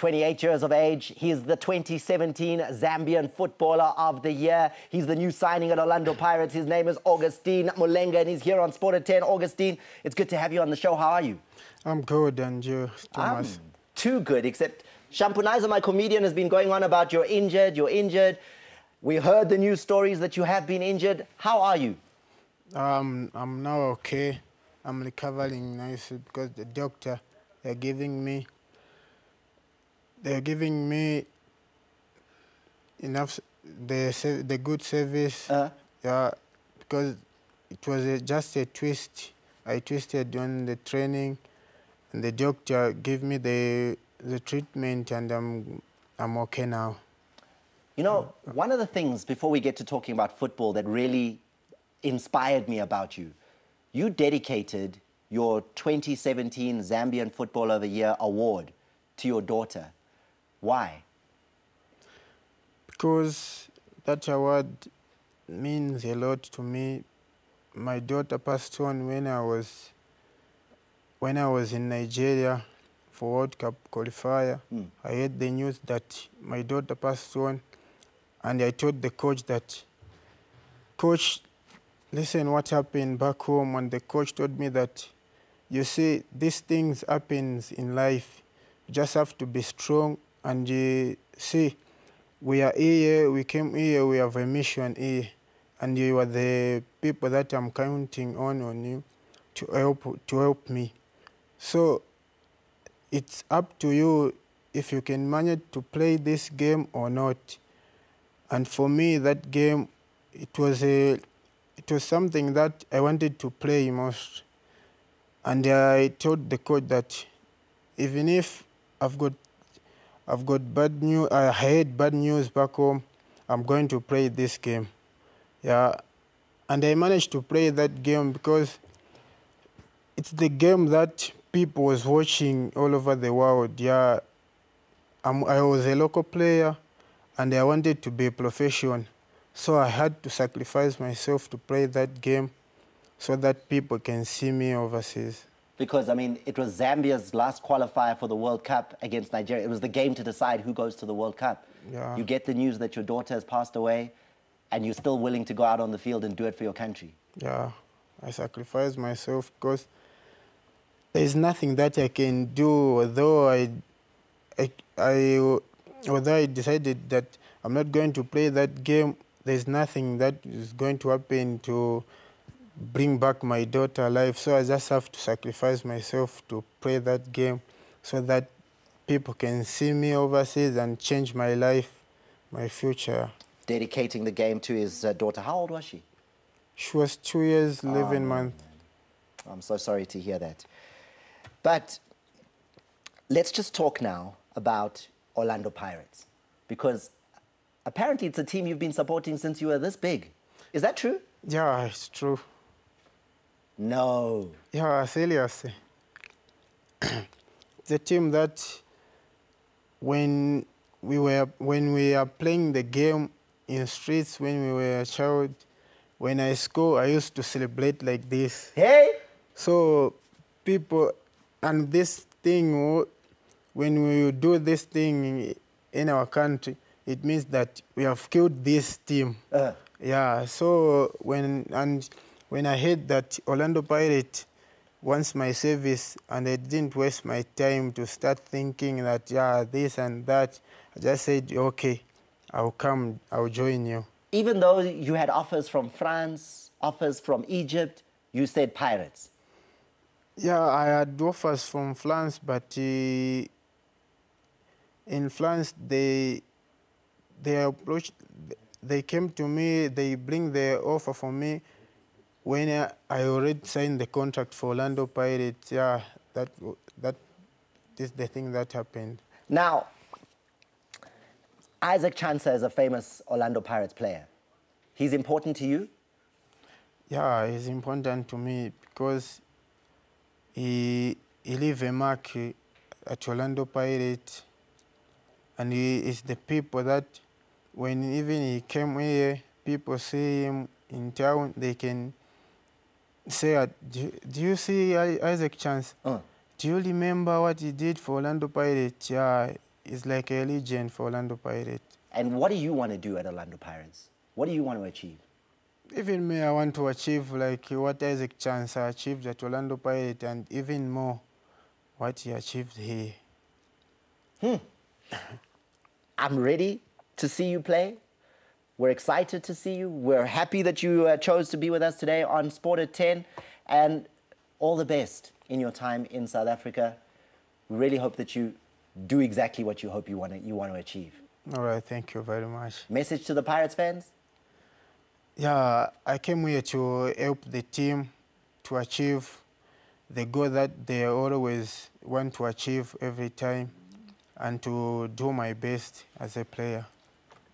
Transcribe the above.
28 years of age. He is the 2017 Zambian Footballer of the Year. He's the new signing at Orlando Pirates. His name is Augustine Mulenga, and he's here on Sport at 10. Augustine, it's good to have you on the show. How are you? I'm good, and you, Thomas? I'm too good, except Shampunizer, my comedian, has been going on about you're injured. We heard the news stories that you have been injured. How are you? I'm now okay. I'm recovering nicely because the doctor, they're giving me enough, the good service. Yeah, because it was just a twist. I twisted on the training, and the doctor gave me the treatment, and I'm okay now. You know, one of the things, before we get to talking about football, that really inspired me about you, you dedicated your 2017 Zambian Footballer of the Year award to your daughter. Why? Because that award means a lot to me. My daughter passed on when I was in Nigeria for World Cup qualifier. I heard the news that my daughter passed on, and I told the coach that, coach, listen what happened back home. And the coach told me that, you see, these things happens in life. You just have to be strong, and you see, we are here, we came here, we have a mission here, and you are the people that I'm counting on you to help me. So it's up to you if you can manage to play this game or not. And for me, that game, it was something that I wanted to play most. And I told the coach that even if I've got bad news, I had bad news back home, I'm going to play this game. Yeah, and I managed to play that game because it's the game that people was watching all over the world. Yeah, I was a local player, and I wanted to be a professional. So I had to sacrifice myself to play that game so that people can see me overseas. Because, I mean, it was Zambia's last qualifier for the World Cup against Nigeria. It was the game to decide who goes to the World Cup. Yeah. You get the news that your daughter has passed away, and you're still willing to go out on the field and do it for your country. Yeah, I sacrificed myself because there's nothing that I can do, although I decided that I'm not going to play that game. There's nothing that is going to happen to bring back my daughter alive. So I just have to sacrifice myself to play that game so that people can see me overseas and change my life, my future. Dedicating the game to his daughter. How old was she? She was 2 years, 11 months. I'm so sorry to hear that. But let's just talk now about Orlando Pirates, because apparently it's a team you've been supporting since you were this big. Is that true? Yeah, it's true. No. Yeah, seriously. The team that when we are playing the game in streets when we were a child, when I score, I used to celebrate like this. Hey! So people, and this thing, when we do this thing in our country, it means that we have killed this team. Yeah, so when I heard that Orlando Pirates wants my service, and I didn't waste my time to start thinking that, yeah, this and that, I just said, okay, I'll come, I'll join you. Even though you had offers from France, offers from Egypt, you said Pirates. Yeah, I had offers from France, but in France they came to me, they bring their offer for me when I already signed the contract for Orlando Pirates. Yeah, that is the thing that happened. Now, Isaac Chansa is a famous Orlando Pirates player. He's important to you? Yeah, he's important to me because he leave a mark at Orlando Pirates, and he is the people that when even he came here, people see him in town, they can say, do you see Isaac Chansa? Do you remember what he did for Orlando Pirates? Yeah, It's like a religion for Orlando Pirates. And what do you want to do at Orlando Pirates? What do you want to achieve? Even me, I want to achieve like what Isaac Chansa achieved at Orlando Pirates, and even more what he achieved here. I'm ready to see you play. We're excited to see you. We're happy that you chose to be with us today on Sport at 10. And all the best in your time in South Africa. Really hope that you do exactly what you hope you want to achieve. All right, thank you very much. Message to the Pirates fans? Yeah, I came here to help the team to achieve the goal that they always want to achieve every time, and to do my best as a player.